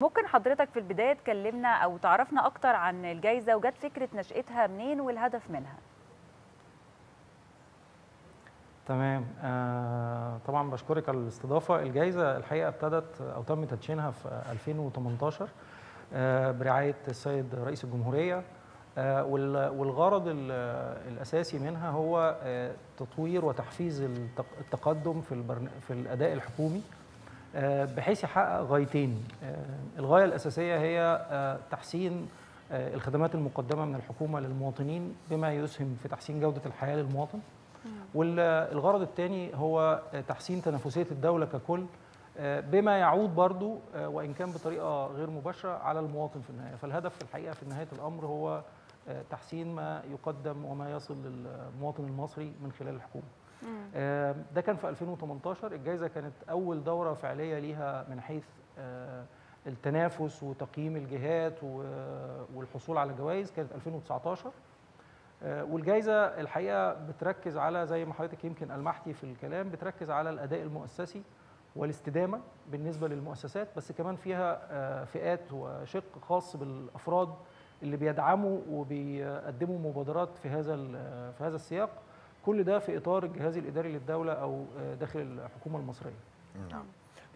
ممكن حضرتك في البداية تكلمنا أو تعرفنا أكتر عن الجائزة وجت فكرة نشأتها منين والهدف منها؟ تمام. طبعا بشكرك على الاستضافة. الجائزة الحقيقة ابتدت أو تم تدشينها في 2018 برعاية السيد رئيس الجمهورية، والغرض الأساسي منها هو تطوير وتحفيز التقدم في الأداء الحكومي، بحيث يحقق غايتين. الغاية الأساسية هي تحسين الخدمات المقدمة من الحكومة للمواطنين بما يسهم في تحسين جودة الحياة للمواطن، والغرض الثاني هو تحسين تنافسية الدولة ككل بما يعود برضو وإن كان بطريقة غير مباشرة على المواطن في النهاية. فالهدف في الحقيقة في نهاية الأمر هو تحسين ما يقدم وما يصل للمواطن المصري من خلال الحكومة. ده كان في 2018. الجائزة كانت أول دورة فعلية ليها من حيث التنافس وتقييم الجهات والحصول على جوائز، كانت 2019. والجائزة الحقيقة بتركز على، زي ما حضرتك يمكن ألمحتي في الكلام، بتركز على الأداء المؤسسي والاستدامة بالنسبة للمؤسسات، بس كمان فيها فئات وشق خاص بالأفراد اللي بيدعموا وبيقدموا مبادرات في هذا السياق. كل ده في إطار الجهاز الإداري للدولة أو داخل الحكومة المصرية. نعم.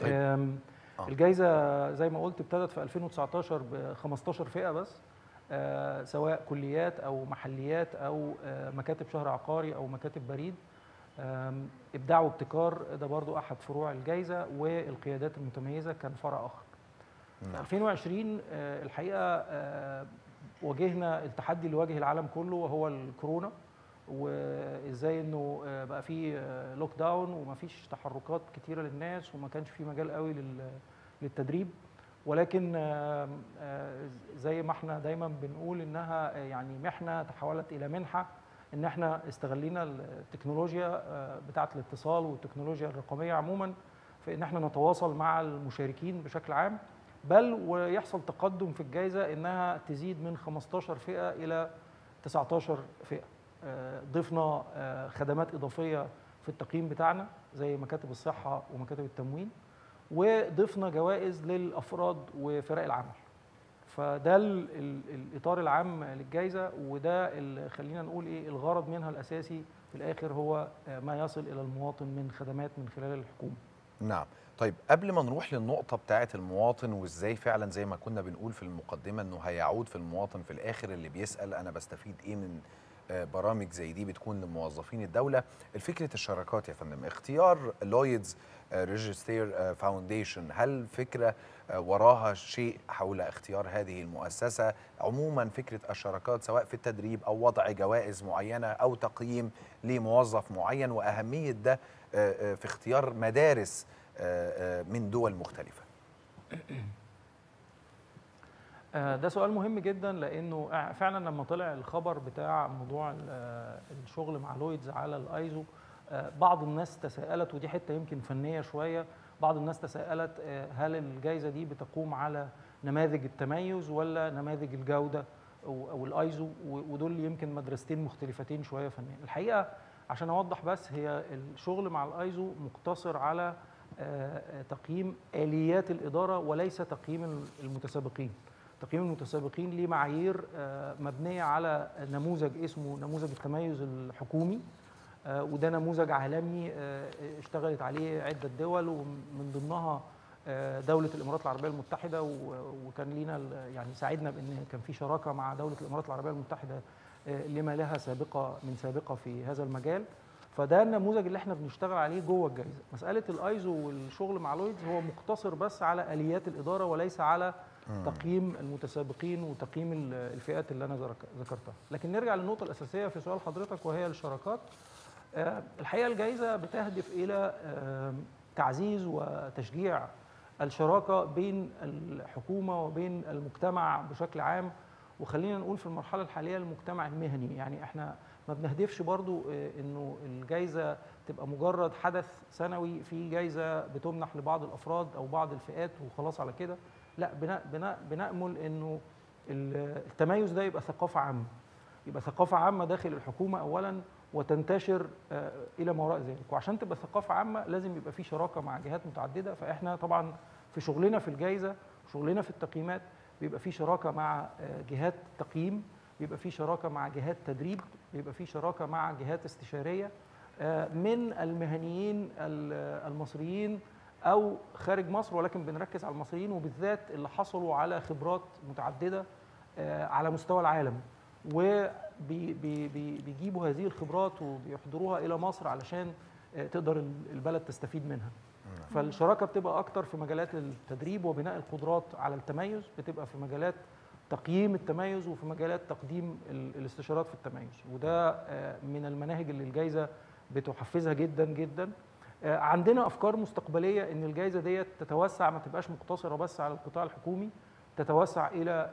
طيب. الجائزة زي ما قلت ابتدت في 2019 ب 15 فئة بس، سواء كليات أو محليات أو مكاتب شهر عقاري أو مكاتب بريد. إبداع وابتكار ده برضو أحد فروع الجائزة، والقيادات المتميزة كان فرع آخر. نعم. في 2020 الحقيقة واجهنا التحدي اللي واجه العالم كله وهو الكورونا، وازاي انه بقى في لوك داون ومفيش تحركات كتيره للناس وما كانش في مجال قوي للتدريب، ولكن زي ما احنا دايما بنقول انها يعني محنه تحولت الى منحه، ان احنا استغلينا التكنولوجيا بتاعه الاتصال والتكنولوجيا الرقميه عموما في ان احنا نتواصل مع المشاركين بشكل عام، بل ويحصل تقدم في الجائزه انها تزيد من 15 فئه الى 19 فئه. ضفنا خدمات إضافية في التقييم بتاعنا زي مكاتب الصحة ومكاتب التموين، وضفنا جوائز للأفراد وفرق العمل. فده الإطار العام للجائزة، وده اللي خلينا نقول إيه الغرض منها الأساسي في الآخر، هو ما يصل إلى المواطن من خدمات من خلال الحكومة. نعم. طيب قبل ما نروح للنقطة بتاعة المواطن وإزاي فعلا زي ما كنا بنقول في المقدمة إنه هيعود في المواطن في الآخر اللي بيسأل أنا بستفيد إيه من برامج زي دي بتكون لموظفين الدولة، الفكرة الشراكات يا فندم، اختيار لويدز ريجستير فاونديشن، هل فكرة وراها شيء حول اختيار هذه المؤسسة؟ عموما فكرة الشراكات سواء في التدريب أو وضع جوائز معينة أو تقييم لموظف معين، وأهمية ده في اختيار مدارس من دول مختلفة. ده سؤال مهم جدا، لأنه فعلا لما طلع الخبر بتاع موضوع الشغل مع لويدز على الآيزو، بعض الناس تساءلت، ودي حتة يمكن فنية شوية، بعض الناس تساءلت هل الجائزة دي بتقوم على نماذج التميز ولا نماذج الجودة أو الآيزو، ودول يمكن مدرستين مختلفتين شوية فنيا. الحقيقة عشان أوضح بس، هي الشغل مع الآيزو مقتصر على تقييم آليات الإدارة وليس تقييم المتسابقين. تقييم المتسابقين ليه معايير مبنيه على نموذج اسمه نموذج التميز الحكومي، وده نموذج عالمي اشتغلت عليه عده دول ومن ضمنها دوله الامارات العربيه المتحده، وكان لينا يعني ساعدنا بان كان في شراكه مع دوله الامارات العربيه المتحده لما لها سابقه من سابقه في هذا المجال. فده النموذج اللي احنا بنشتغل عليه جوه الجائزه. مساله الايزو والشغل مع لويدز هو مقتصر بس على اليات الاداره وليس على تقييم المتسابقين وتقييم الفئات اللي أنا ذكرتها. لكن نرجع للنقطة الأساسية في سؤال حضرتك وهي الشراكات. الحقيقة الجائزة بتهدف إلى تعزيز وتشجيع الشراكة بين الحكومة وبين المجتمع بشكل عام، وخلينا نقول في المرحلة الحالية المجتمع المهني. يعني احنا ما بنهدفش برضو إنه الجائزة تبقى مجرد حدث سنوي في جائزة بتمنح لبعض الأفراد أو بعض الفئات وخلاص على كده، لا، بنأمل انه التميز ده يبقى ثقافه عامه، يبقى ثقافه عامه داخل الحكومه اولا وتنتشر الى ما وراء ذلك. وعشان تبقى ثقافه عامه لازم يبقى في شراكه مع جهات متعدده. فاحنا طبعا في شغلنا في الجائزه شغلنا في التقييمات بيبقى فيه شراكه مع جهات تقييم، بيبقى فيه شراكه مع جهات تدريب، بيبقى فيه شراكه مع جهات استشاريه من المهنيين المصريين او خارج مصر، ولكن بنركز على المصريين وبالذات اللي حصلوا على خبرات متعدده على مستوى العالم، وبيجيبوا هذه الخبرات وبيحضروها الى مصر علشان تقدر البلد تستفيد منها. فالشراكه بتبقى اكتر في مجالات التدريب وبناء القدرات على التميز، بتبقى في مجالات تقييم التميز وفي مجالات تقديم الاستشارات في التميز، وده من المناهج اللي الجائزه بتحفزها جدا جدا. عندنا افكار مستقبليه ان الجائزه ديت تتوسع، ما تبقاش مقتصره بس على القطاع الحكومي، تتوسع الى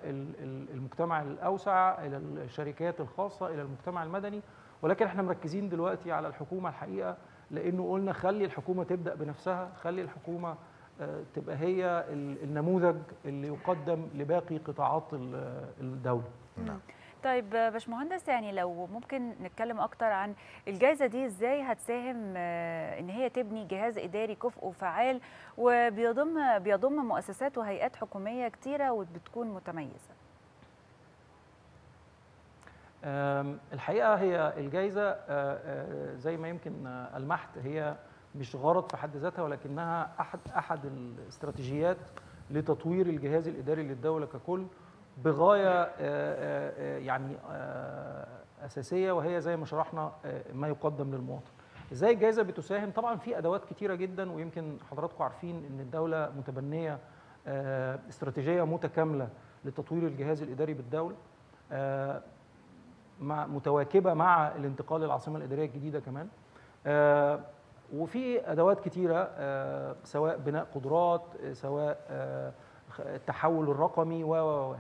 المجتمع الاوسع، الى الشركات الخاصه، الى المجتمع المدني، ولكن احنا مركزين دلوقتي على الحكومه الحقيقه، لانه قلنا خلي الحكومه تبدا بنفسها، خلي الحكومه تبقى هي النموذج اللي يقدم لباقي قطاعات الدوله. نعم. طيب باشمهندس، يعني لو ممكن نتكلم اكتر عن الجائزه دي ازاي هتساهم ان هي تبني جهاز اداري كفء وفعال وبيضم مؤسسات وهيئات حكوميه كتيره وبتكون متميزه؟ الحقيقه هي الجائزه زي ما يمكن المحت هي مش غرض في حد ذاتها، ولكنها احد الاستراتيجيات لتطوير الجهاز الاداري للدوله ككل بغايه يعني اساسيه، وهي زي ما شرحنا ما يقدم للمواطن. ازاي الجائزه بتساهم؟ طبعا في ادوات كتيره جدا، ويمكن حضراتكم عارفين ان الدوله متبنيه استراتيجيه متكامله لتطوير الجهاز الاداري بالدوله، متواكبه مع الانتقال للعاصمه الاداريه الجديده كمان، وفي ادوات كتيره سواء بناء قدرات، سواء التحول الرقمي و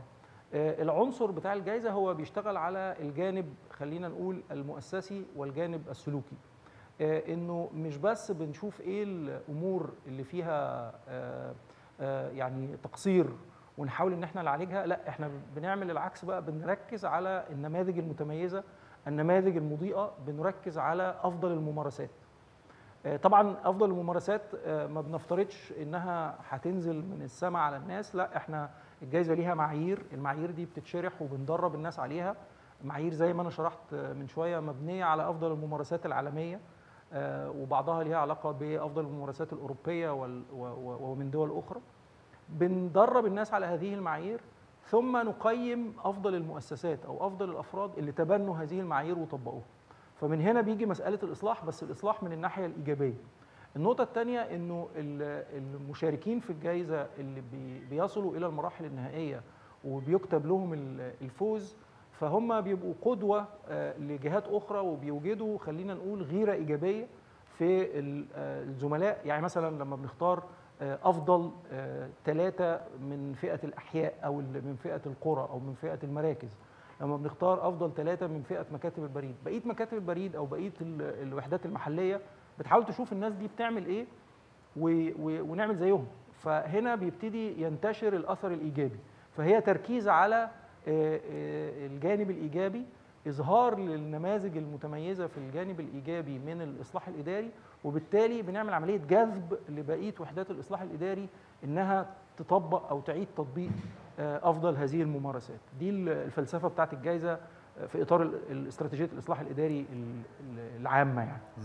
العنصر بتاع الجائزه هو بيشتغل على الجانب خلينا نقول المؤسسي والجانب السلوكي، انه مش بس بنشوف ايه الامور اللي فيها يعني تقصير ونحاول ان احنا نعالجها، لا احنا بنعمل العكس بقى، بنركز على النماذج المتميزه، النماذج المضيئه، بنركز على افضل الممارسات. طبعا افضل الممارسات ما بنفترضش انها هتنزل من السماء على الناس، لا احنا الجائزه ليها معايير، المعايير دي بتتشرح وبندرب الناس عليها، معايير زي ما انا شرحت من شويه مبنيه على افضل الممارسات العالميه، وبعضها ليها علاقه بافضل الممارسات الاوروبيه ومن دول اخرى. بندرب الناس على هذه المعايير ثم نقيم افضل المؤسسات او افضل الافراد اللي تبنوا هذه المعايير وطبقوها. فمن هنا بيجي مسألة الإصلاح، بس الإصلاح من الناحية الإيجابية. النقطة الثانية إنه المشاركين في الجائزة اللي بيصلوا إلى المراحل النهائية وبيكتب لهم الفوز، فهم بيبقوا قدوة لجهات أخرى وبيوجدوا خلينا نقول غيرة إيجابية في الزملاء. يعني مثلا لما بنختار أفضل 3 من فئة الأحياء أو من فئة القرى أو من فئة المراكز، لما بنختار افضل 3 من فئه مكاتب البريد، بقيه مكاتب البريد او بقيه الوحدات المحليه بتحاول تشوف الناس دي بتعمل ايه ونعمل زيهم. فهنا بيبتدي ينتشر الاثر الايجابي، فهي تركيز على الجانب الايجابي، اظهار للنماذج المتميزه في الجانب الايجابي من الاصلاح الاداري، وبالتالي بنعمل عمليه جذب لبقيه وحدات الاصلاح الاداري انها تطبق او تعيد تطبيق افضل هذه الممارسات. دي الفلسفه بتاعت الجائزه في اطار الاستراتيجيه الاصلاح الاداري العامه يعني.